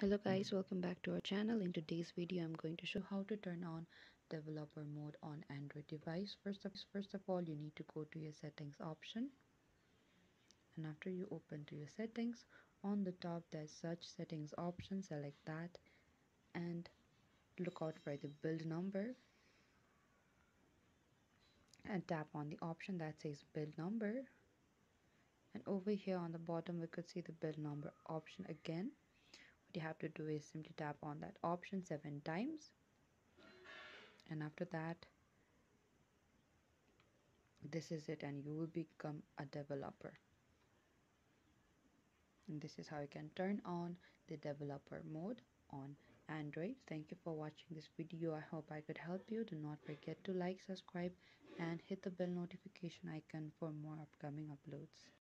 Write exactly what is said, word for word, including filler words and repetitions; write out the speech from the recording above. Hello guys, welcome back to our channel. In today's video I'm going to show how to turn on developer mode on Android device. First of first of all, you need to go to your settings option, and after you open to your settings, on the top there's search settings option. Select that and look out for the build number and tap on the option that says build number, and over here on the bottom we could see the build number option again. What you have to do is simply tap on that option seven times, and after that this is it, and you will become a developer. And this is how you can turn on the developer mode on Android. Thank you for watching this video. I hope I could help you. Do not forget to like, subscribe and hit the bell notification icon for more upcoming uploads.